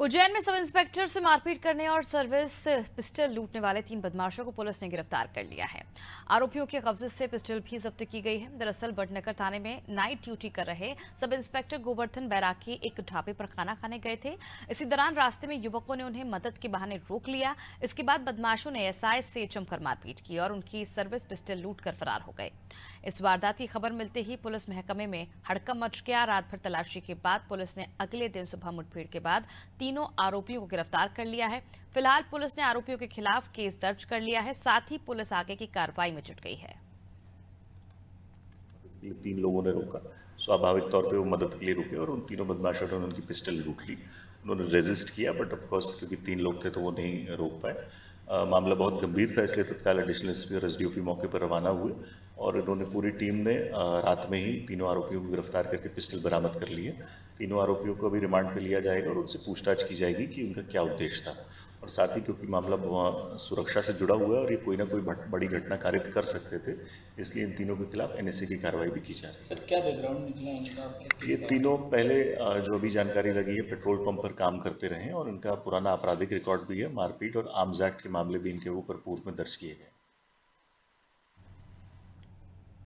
उज्जैन में sub inspector से मारपीट करने और सर्विस पिस्टल लूटने वाले 3 बदमाशों को पुलिस ने गिरफ्तार कर लिया है। आरोपियों के कब्जे से पिस्टल भी जब्त की गई है। दरअसल बडनगर थाने में नाइट ड्यूटी कर रहे सब इंस्पेक्टर गोवर्धन बैरागी एक ढाबे पर खाना खाने गए थे। इसी दौरान रास्ते में युवकों ने उन्हें मदद के बहाने रोक लिया। इसके बाद बदमाशों ने एसआई से जमकर मारपीट की और उनकी सर्विस पिस्टल लूट कर फरार हो गए। इस वारदात की खबर मिलते ही पुलिस महकमे में हड़कंप मच गया। रात भर तलाशी के बाद पुलिस ने अगले दिन सुबह मुठभेड़ के बाद तीनों आरोपियों को गिरफ्तार कर लिया है। फिलहाल पुलिस ने आरोपियों के खिलाफ केस दर्ज कर लिया है। साथ ही पुलिस आगे की कार्रवाई में जुट गई है। 3 लोगों ने रोका, स्वाभाविक तौर पे वो मदद के लिए रुके और उन तीनों बदमाशों ने उनकी पिस्टल लूट ली। उन्होंने रेजिस्ट किया, बट ऑफ कोर्स क्योंकि 3 लोग थे तो वो नहीं रोक पाए। मामला बहुत गंभीर था, इसलिए तत्काल एडिशनल एसपी और एसडीओपी मौके पर रवाना हुए और इन्होंने पूरी टीम ने रात में ही तीनों आरोपियों को गिरफ्तार करके पिस्टल बरामद कर लिए। तीनों आरोपियों को अभी रिमांड पे लिया जाएगा और उनसे पूछताछ की जाएगी कि उनका क्या उद्देश्य था। और साथ ही क्योंकि मामला सुरक्षा से जुड़ा हुआ है और ये कोई ना कोई बड़ी घटना कारित कर सकते थे, इसलिए इन तीनों के खिलाफ एनएसए की कार्रवाई भी की जा रही है। सर, क्या बैकग्राउंड निकला इनका? ये तीनों पहले जो अभी जानकारी लगी है पेट्रोल पंप पर काम करते रहे हैं और इनका पुराना आपराधिक रिकॉर्ड भी है। मारपीट और आर्म्स एक्ट के मामले भी इनके ऊपर पूर्व में दर्ज किए गए।